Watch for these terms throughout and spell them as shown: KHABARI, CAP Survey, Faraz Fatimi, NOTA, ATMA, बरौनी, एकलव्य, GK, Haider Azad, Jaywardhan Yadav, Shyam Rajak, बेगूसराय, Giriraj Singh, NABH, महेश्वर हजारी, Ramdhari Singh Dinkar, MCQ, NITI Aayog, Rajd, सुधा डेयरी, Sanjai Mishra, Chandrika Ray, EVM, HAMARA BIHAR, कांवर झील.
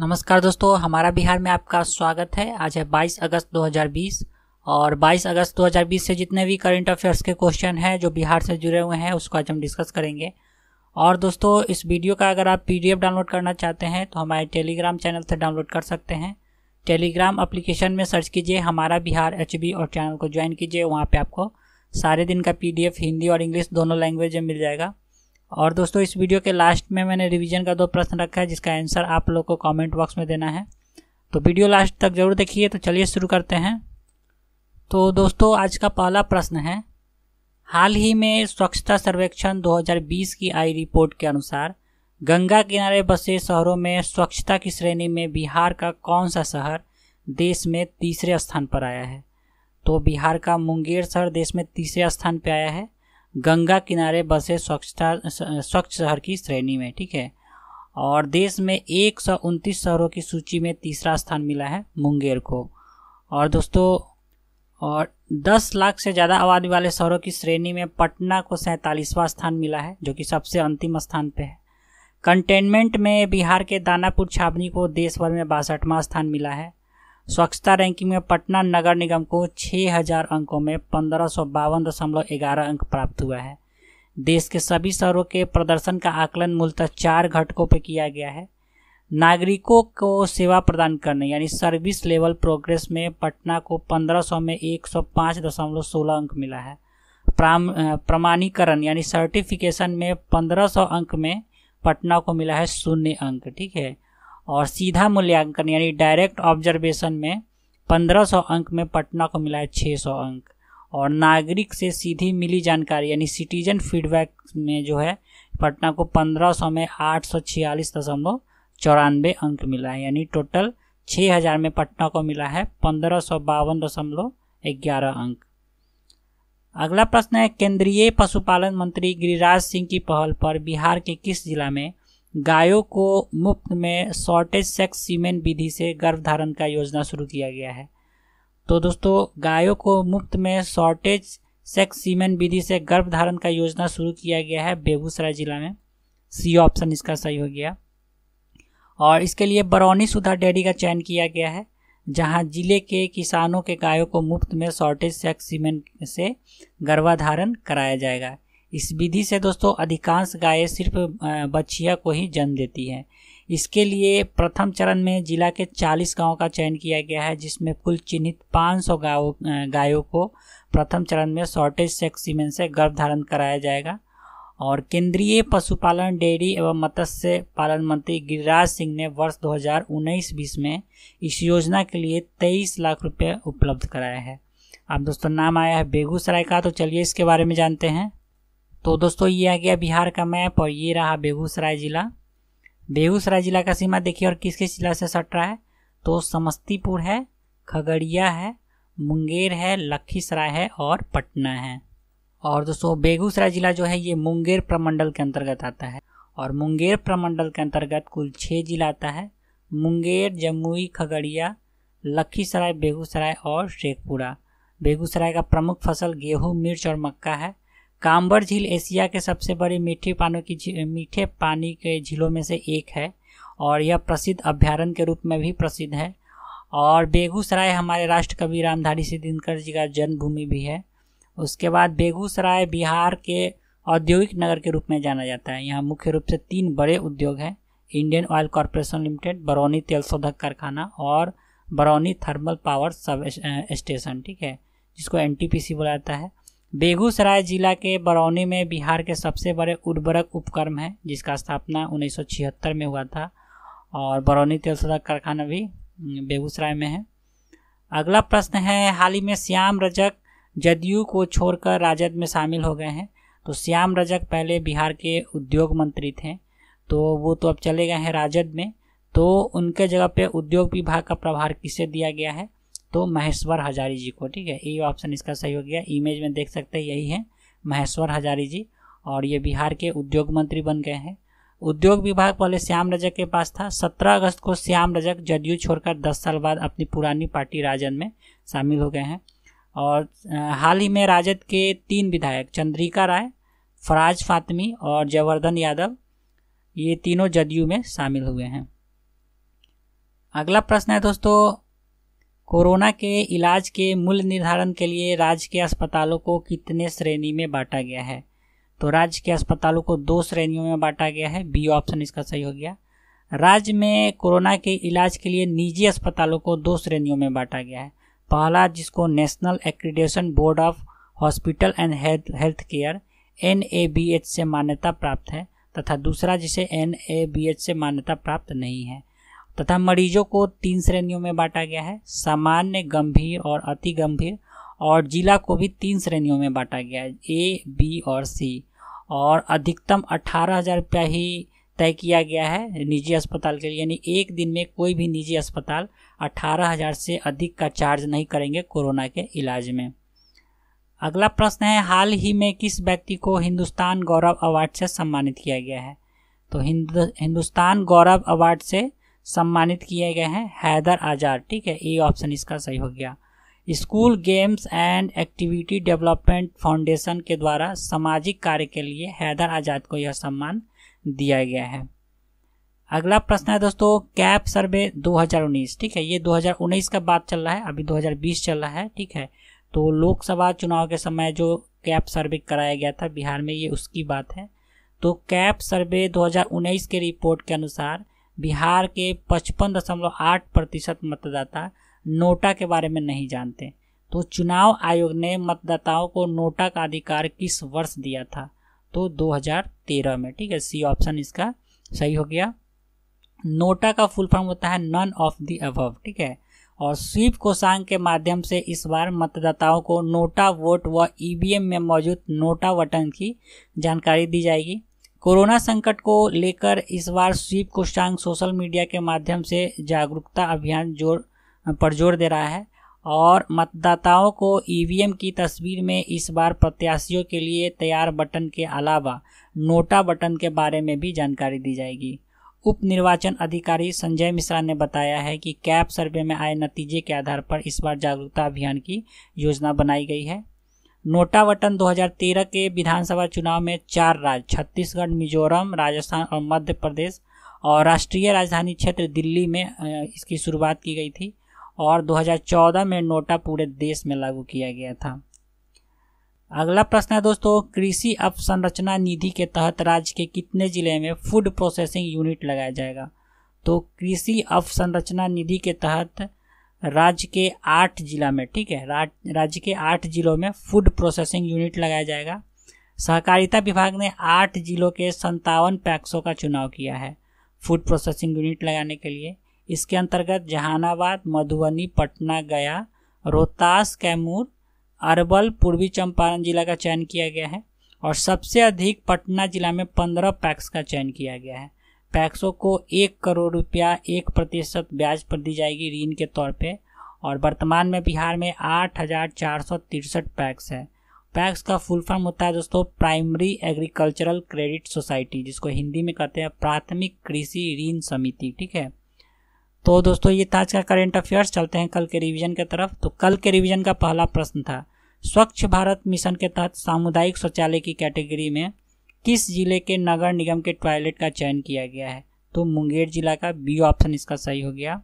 नमस्कार दोस्तों, हमारा बिहार में आपका स्वागत है। आज है 22 अगस्त 2020 और 22 अगस्त 2020 से जितने भी करंट अफेयर्स के क्वेश्चन हैं जो बिहार से जुड़े हुए हैं उसको आज हम डिस्कस करेंगे। और दोस्तों, इस वीडियो का अगर आप पीडीएफ डाउनलोड करना चाहते हैं तो हमारे टेलीग्राम चैनल से डाउनलोड कर सकते हैं। टेलीग्राम एप्लीकेशन में सर्च कीजिए हमारा बिहार HB और चैनल को ज्वाइन कीजिए। वहाँ पर आपको सारे दिन का PDF हिंदी और इंग्लिश दोनों लैंग्वेज में मिल जाएगा। और दोस्तों, इस वीडियो के लास्ट में मैंने रिवीजन का 2 प्रश्न रखा है जिसका आंसर आप लोग को कमेंट बॉक्स में देना है, तो वीडियो लास्ट तक जरूर देखिए। तो चलिए शुरू करते हैं। तो दोस्तों, आज का पहला प्रश्न है, हाल ही में स्वच्छता सर्वेक्षण 2020 की आई रिपोर्ट के अनुसार गंगा किनारे बसे शहरों में स्वच्छता की श्रेणी में बिहार का कौन सा शहर देश में तीसरे स्थान पर आया है? तो बिहार का मुंगेर शहर देश में तीसरे स्थान पर आया है गंगा किनारे बसे स्वच्छ शहर की श्रेणी में, ठीक है। और देश में 129 शहरों की सूची में तीसरा स्थान मिला है मुंगेर को। और दोस्तों, और 10 लाख से ज़्यादा आबादी वाले शहरों की श्रेणी में पटना को 47वां स्थान मिला है जो कि सबसे अंतिम स्थान पे है। कंटेनमेंट में बिहार के दानापुर छाबनी को देश भर में 62वां स्थान मिला है। स्वच्छता रैंकिंग में पटना नगर निगम को 6000 अंकों में 1552.11 अंक प्राप्त हुआ है। देश के सभी शहरों के प्रदर्शन का आकलन मूलतः 4 घटकों पर किया गया है। नागरिकों को सेवा प्रदान करने यानी सर्विस लेवल प्रोग्रेस में पटना को 1500 में 105.16 अंक मिला है। प्रमाणीकरण यानी सर्टिफिकेशन में 1500 अंक में पटना को मिला है 0 अंक, ठीक है। और सीधा मूल्यांकन यानी डायरेक्ट ऑब्जर्वेशन में 1500 अंक में पटना को मिला है 600 अंक। और नागरिक से सीधी मिली जानकारी यानी सिटीजन फीडबैक में जो है पटना को 1500 में 846.94 अंक मिला है। यानी टोटल 6000 में पटना को मिला है 1552.11 अंक। अगला प्रश्न है, केंद्रीय पशुपालन मंत्री गिरिराज सिंह की पहल पर बिहार के किस जिला में गायों को मुफ्त में शॉर्टेज सेक्स सीमेन विधि से गर्भधारण का योजना शुरू किया गया है? तो दोस्तों, गायों को मुफ्त में शॉर्टेज सेक्स सीमेन विधि से गर्भधारण का योजना शुरू किया गया है बेगूसराय जिला में। सी ऑप्शन इसका सही हो गया। और इसके लिए बरौनी सुधा डेयरी का चयन किया गया है जहां जिले के किसानों के गायों को मुफ्त में शॉर्टेज सेक्स सीमेन से गर्भाधारण कराया जाएगा। इस विधि से दोस्तों अधिकांश गायें सिर्फ बछिया को ही जन्म देती हैं। इसके लिए प्रथम चरण में जिला के 40 गांवों का चयन किया गया है जिसमें कुल चिन्हित 500 गायों को प्रथम चरण में शॉर्टेज सेक्स सीमेन से गर्भधारण कराया जाएगा। और केंद्रीय पशुपालन डेयरी एवं मत्स्य पालन मंत्री गिरिराज सिंह ने वर्ष 2019-20 में इस योजना के लिए 23 लाख रुपये उपलब्ध कराया है। अब दोस्तों, नाम आया है बेगूसराय का, तो चलिए इसके बारे में जानते हैं। तो दोस्तों, ये आ गया बिहार का मैप और ये रहा बेगूसराय ज़िला। बेगूसराय ज़िला का सीमा देखिए और किस किस जिला से सट रहा है। तो समस्तीपुर है, खगड़िया है, मुंगेर है, लखीसराय है और पटना है। और दोस्तों, बेगूसराय ज़िला जो है ये मुंगेर प्रमंडल के अंतर्गत आता है। और मुंगेर प्रमंडल के अंतर्गत कुल 6 जिला आता है, मुंगेर, जमुई, खगड़िया, लखीसराय, बेगूसराय और शेखपुरा। बेगूसराय का प्रमुख फसल गेहूँ, मिर्च और मक्का है। कांवर झील एशिया के सबसे बड़े मीठे पानी के झीलों में से एक है और यह प्रसिद्ध अभ्यारण्य के रूप में भी प्रसिद्ध है। और बेगूसराय हमारे राष्ट्रकवि रामधारी सिंह दिनकर जी का जन्मभूमि भी है। उसके बाद बेगूसराय बिहार के औद्योगिक नगर के रूप में जाना जाता है। यहाँ मुख्य रूप से 3 बड़े उद्योग हैं, Indian oil corporation limited, बरौनी तेल शोधक कारखाना और बरौनी thermal power sub station, ठीक है, जिसको NTPC बोला जाता है। बेगूसराय जिला के बरौनी में बिहार के सबसे बड़े उर्वरक उपक्रम है जिसका स्थापना 1976 में हुआ था। और बरौनी तेल शोधक कारखाना भी बेगूसराय में है। अगला प्रश्न है, हाल ही में श्याम रजक जदयू को छोड़कर राजद में शामिल हो गए हैं। तो श्याम रजक पहले बिहार के उद्योग मंत्री थे, तो वो तो अब चले गए हैं राजद में। तो उनके जगह पे उद्योग विभाग का प्रभार किसे दिया गया है? तो महेश्वर हजारी जी को, ठीक है। ये ऑप्शन इसका सही हो गया। इमेज में देख सकते हैं, यही है महेश्वर हजारी जी और ये बिहार के उद्योग मंत्री बन गए हैं। उद्योग विभाग पहले श्याम रजक के पास था। 17 अगस्त को श्याम रजक जदयू छोड़कर 10 साल बाद अपनी पुरानी पार्टी राजद में शामिल हो गए हैं। और हाल ही में राजद के 3 विधायक चंद्रिका राय, फराज फातिमी और जयवर्धन यादव, ये तीनों जदयू में शामिल हुए हैं। अगला प्रश्न है दोस्तों, कोरोना के इलाज के मूल्य निर्धारण के लिए राज्य के अस्पतालों को कितने श्रेणी में बांटा गया है? तो राज्य के अस्पतालों को 2 श्रेणियों में बांटा गया है, बी ऑप्शन इसका सही हो गया। राज्य में कोरोना के इलाज के लिए निजी अस्पतालों को 2 श्रेणियों में बांटा गया है। पहला जिसको national accreditation board of hospital and health care NABH से मान्यता प्राप्त है तथा दूसरा जिसे NABH से मान्यता प्राप्त नहीं है, तथा मरीजों को 3 श्रेणियों में बांटा गया है, सामान्य, गंभीर और अति गंभीर, और जिला को भी 3 श्रेणियों में बांटा गया है, A, B और C, और अधिकतम 18,000 रुपया ही तय किया गया है निजी अस्पताल के लिए, यानी एक दिन में कोई भी निजी अस्पताल 18,000 से अधिक का चार्ज नहीं करेंगे कोरोना के इलाज में। अगला प्रश्न है, हाल ही में किस व्यक्ति को हिंदुस्तान गौरव अवार्ड से सम्मानित किया गया है? तो हिंदुस्तान गौरव अवार्ड से सम्मानित किए गए हैं हैदर आजाद, ठीक है, ए ऑप्शन इसका सही हो गया। School games and activity development foundation के द्वारा सामाजिक कार्य के लिए हैदर आजाद को यह सम्मान दिया गया है। अगला प्रश्न है दोस्तों, कैप सर्वे 2019, ठीक है, ये 2019 का बात चल रहा है, अभी 2020 चल रहा है, ठीक है, तो लोकसभा चुनाव के समय जो कैप सर्वे कराया गया था बिहार में, ये उसकी बात है। तो कैप सर्वे 2019 के रिपोर्ट के अनुसार बिहार के 55.8% मतदाता नोटा के बारे में नहीं जानते। तो चुनाव आयोग ने मतदाताओं को नोटा का अधिकार किस वर्ष दिया था? तो 2013 में, ठीक है, सी ऑप्शन इसका सही हो गया। नोटा का फुल फॉर्म होता है नन ऑफ द अबव, ठीक है, और स्वीप कोषांग के माध्यम से इस बार मतदाताओं को नोटा वोट व EVM में मौजूद नोटा बटन की जानकारी दी जाएगी। कोरोना संकट को लेकर इस बार स्वीप कोषांग सोशल मीडिया के माध्यम से जागरूकता अभियान पर जोर दे रहा है और मतदाताओं को EVM की तस्वीर में इस बार प्रत्याशियों के लिए तैयार बटन के अलावा नोटा बटन के बारे में भी जानकारी दी जाएगी। उप निर्वाचन अधिकारी संजय मिश्रा ने बताया है कि कैप सर्वे में आए नतीजे के आधार पर इस बार जागरूकता अभियान की योजना बनाई गई है। नोटा बटन 2013 के विधानसभा चुनाव में 4 राज्य, छत्तीसगढ़, मिजोरम, राजस्थान और मध्य प्रदेश और राष्ट्रीय राजधानी क्षेत्र दिल्ली में इसकी शुरुआत की गई थी और 2014 में नोटा पूरे देश में लागू किया गया था। अगला प्रश्न है दोस्तों, कृषि अवसंरचना निधि के तहत राज्य के कितने जिले में फूड प्रोसेसिंग यूनिट लगाया जाएगा? तो कृषि अवसंरचना निधि के तहत राज्य के 8 जिला में, ठीक है, राज्य के 8 जिलों में फूड प्रोसेसिंग यूनिट लगाया जाएगा। सहकारिता विभाग ने 8 जिलों के 57 पैक्सों का चुनाव किया है फूड प्रोसेसिंग यूनिट लगाने के लिए। इसके अंतर्गत जहानाबाद, मधुबनी, पटना, गया, रोहतास, कैमूर, अरवल, पूर्वी चंपारण जिला का चयन किया गया है और सबसे अधिक पटना जिला में 15 पैक्स का चयन किया गया है। पैक्सों को 1 करोड़ रुपया 1% ब्याज पर दी जाएगी ऋण के तौर पे और वर्तमान में बिहार में 8,463 पैक्स है। पैक्स का फुल फॉर्म होता है दोस्तों प्राइमरी एग्रीकल्चरल क्रेडिट सोसाइटी, जिसको हिंदी में कहते हैं प्राथमिक कृषि ऋण समिति, ठीक है। तो दोस्तों ये था आज का करेंट अफेयर्स। चलते हैं कल के रिवीजन की तरफ। तो कल के रिवीजन का पहला प्रश्न था, स्वच्छ भारत मिशन के तहत सामुदायिक शौचालय की कैटेगरी में किस जिले के नगर निगम के टॉयलेट का चयन किया गया है? तो मुंगेर जिला का, बी ऑप्शन इसका सही हो गया।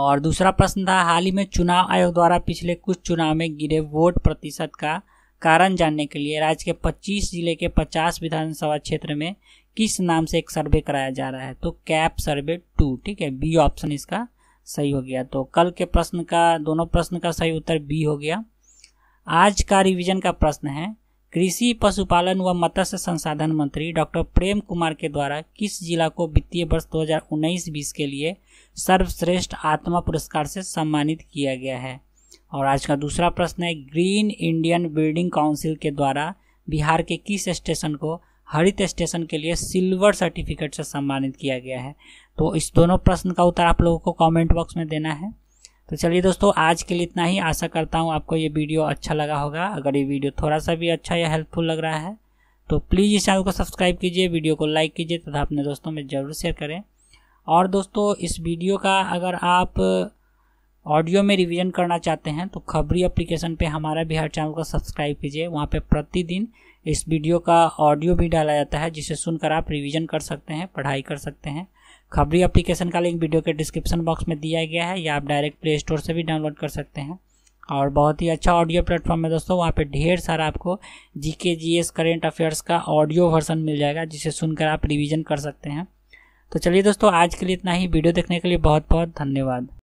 और दूसरा प्रश्न था, हाल ही में चुनाव आयोग द्वारा पिछले कुछ चुनाव में गिरे वोट प्रतिशत का कारण जानने के लिए राज्य के 25 जिले के 50 विधानसभा क्षेत्र में किस नाम से एक सर्वे कराया जा रहा है? तो कैप सर्वे 2, ठीक है, बी ऑप्शन इसका सही हो गया। तो कल के प्रश्न का, दोनों प्रश्न का सही उत्तर बी हो गया। आज का रिवीजन का प्रश्न है, कृषि, पशुपालन व मत्स्य संसाधन मंत्री डॉक्टर प्रेम कुमार के द्वारा किस जिला को वित्तीय वर्ष 2019-20 के लिए सर्वश्रेष्ठ आत्मा पुरस्कार से सम्मानित किया गया है? और आज का दूसरा प्रश्न है, ग्रीन इंडियन बिल्डिंग काउंसिल के द्वारा बिहार के किस स्टेशन को हरित स्टेशन के लिए सिल्वर सर्टिफिकेट से सम्मानित किया गया है? तो इस दोनों प्रश्न का उत्तर आप लोगों को कमेंट बॉक्स में देना है। तो चलिए दोस्तों, आज के लिए इतना ही। आशा करता हूँ आपको ये वीडियो अच्छा लगा होगा। अगर ये वीडियो थोड़ा सा भी अच्छा या हेल्पफुल लग रहा है तो प्लीज़ इस चैनल को सब्सक्राइब कीजिए, वीडियो को लाइक कीजिए तथा अपने दोस्तों में ज़रूर शेयर करें। और दोस्तों, इस वीडियो का अगर आप ऑडियो में रिवीजन करना चाहते हैं तो खबरी एप्लीकेशन पे हमारा बिहार चैनल को सब्सक्राइब कीजिए। वहाँ पे प्रतिदिन इस वीडियो का ऑडियो भी डाला जाता है, जिसे सुनकर आप रिवीजन कर सकते हैं, पढ़ाई कर सकते हैं। खबरी एप्लीकेशन का लिंक वीडियो के डिस्क्रिप्शन बॉक्स में दिया गया है या आप डायरेक्ट प्ले स्टोर से भी डाउनलोड कर सकते हैं। और बहुत ही अच्छा ऑडियो प्लेटफॉर्म है दोस्तों, वहाँ पे ढेर सारा आपको जीके जीएस करेंट अफेयर्स का ऑडियो वर्जन मिल जाएगा जिसे सुनकर आप रिवीजन कर सकते हैं। तो चलिए दोस्तों, आज के लिए इतना ही। वीडियो देखने के लिए बहुत बहुत धन्यवाद।